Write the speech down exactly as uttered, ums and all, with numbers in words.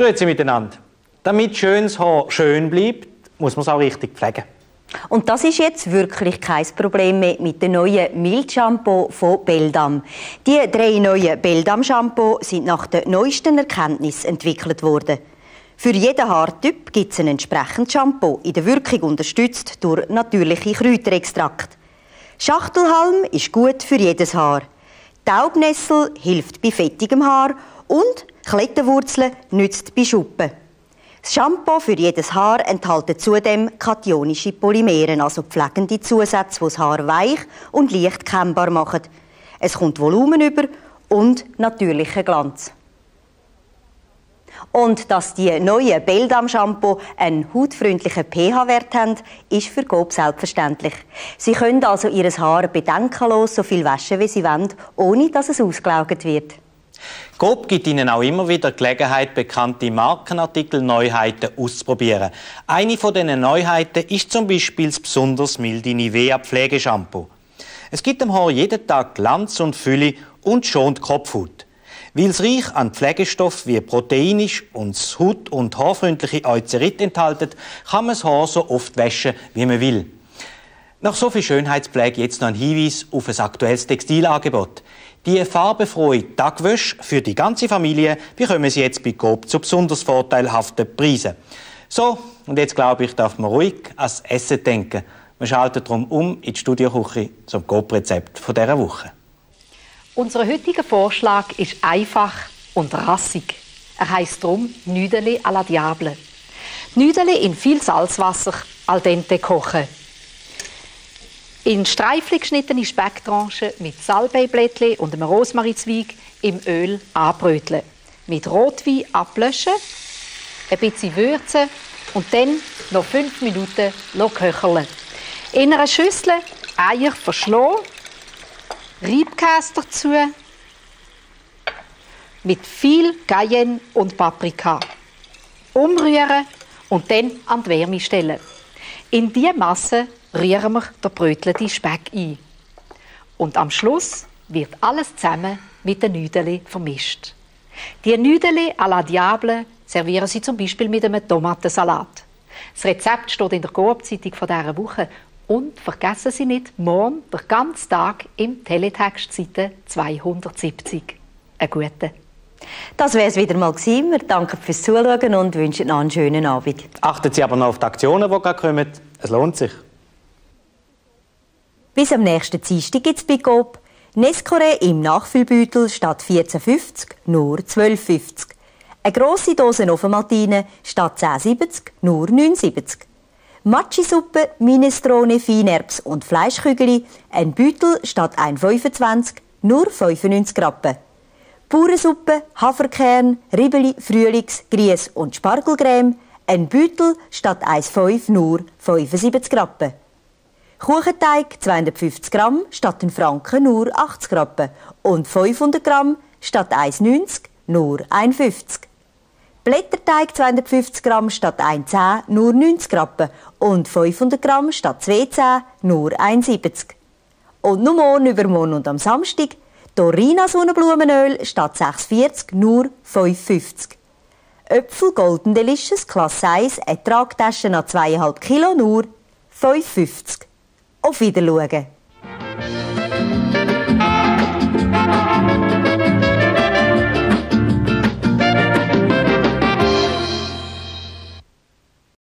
Grüezi miteinander. Damit schönes Haar schön bleibt, muss man es auch richtig pflegen. Und das ist jetzt wirklich kein Problem mehr mit dem neuen Milchshampoo von Beldam. Die drei neuen Beldam-Shampoos sind nach den neuesten Erkenntnissen entwickelt worden. Für jeden Haartyp gibt es ein entsprechendes Shampoo, in der Wirkung unterstützt durch natürliche Kräuterextrakte. Schachtelhalm ist gut für jedes Haar. Taubenessel hilft bei fettigem Haar und Klettenwurzeln nützt bei Schuppen. Das Shampoo für jedes Haar enthält zudem kationische Polymere, also pflegende Zusätze, die das Haar weich und leicht kämmbar machen. Es kommt Volumen über und natürlichen Glanz. Und dass die neuen Beldam-Shampoo einen hautfreundlichen pH-Wert haben, ist für Gob selbstverständlich. Sie können also ihr Haar bedenkenlos so viel waschen, wie sie wollen, ohne dass es ausgelaugt wird. Coop gibt Ihnen auch immer wieder Gelegenheit, bekannte Markenartikel-Neuheiten auszuprobieren. Eine von diesen Neuheiten ist zum Beispiel das besonders milde Nivea-Pflegeshampoo. Es gibt dem Haar jeden Tag Glanz und Fülle und schont Kopfhaut. Weil es reich an Pflegestoffen wie proteinisch und haut- und haarfreundliche Euzerit enthält, kann man das Haar so oft waschen, wie man will. Nach so viel Schönheitspflege jetzt noch ein Hinweis auf ein aktuelles Textilangebot. Die farbenfrohe Tagwäsche für die ganze Familie bekommen Sie jetzt bei Coop zu besonders vorteilhaften Preisen. So, und jetzt glaube ich, darf man ruhig ans Essen denken. Man schaltet darum um in die Studioküche zum Coop-Rezept von dieser Woche. Unser heutiger Vorschlag ist einfach und rassig. Er heisst darum Nudeli à la Diable. Nudeli in viel Salzwasser al dente kochen. In Streifen geschnittene Specktranchen mit Salbeiblättchen und einem Rosmarinzweig im Öl anbröteln. Mit Rotwein ablöschen, ein bisschen würzen und dann noch fünf Minuten köcheln. In einer Schüssel Eier verschlagen, Reibkäse dazu, mit viel Cayenne und Paprika. Umrühren und dann an die Wärme stellen. In diese Masse rühren wir den brötelnden Speck ein. Und am Schluss wird alles zusammen mit den Nüdeli vermischt. Die Nüdeli à la Diable servieren Sie zum Beispiel mit einem Tomatensalat. Das Rezept steht in der Coop-Zeitung von dieser Woche. Und vergessen Sie nicht, morgen den ganzen Tag im Teletext Seite zweihundertsiebzig. Einen guten. Das wäre es wieder mal gewesen. Wir danken fürs Zuschauen und wünschen noch einen schönen Abend. Achten Sie aber noch auf die Aktionen, die gerade kommen. Es lohnt sich. Bis am nächsten Dienstag gibt es bei Coop Nescoré im Nachfüllbeutel statt vierzehn fünfzig nur zwölf fünfzig. Eine grosse Dose Ofenmaltine statt zehn siebzig nur neun siebzig. Matchisuppe, Minestrone, Feinerbs und Fleischkügel, ein Beutel statt ein fünfundzwanzig nur fünfundneunzig Rappen. Bauernsuppe, Haferkern, Ribeli Frühlings, Grieß und Spargelcreme, ein Beutel statt ein fünf nur fünfundsiebzig Rappen. Kuchenteig zweihundertfünfzig Gramm statt ein Franken nur achtzig Rappen und fünfhundert Gramm statt ein neunzig nur ein fünfzig. Blätterteig zweihundertfünfzig Gramm statt ein zehn nur neunzig Rappen und fünfhundert Gramm statt zwei zehn nur ein siebzig. Und nur morgen, übermorgen und am Samstag torina Blumenöl statt sechs vierzig nur fünf fünfzig. Äpfel Golden Delicious Klasse eins, eine Tragtasche nach zweieinhalb Kilo nur fünf fünfzig. Auf Wiedersehen.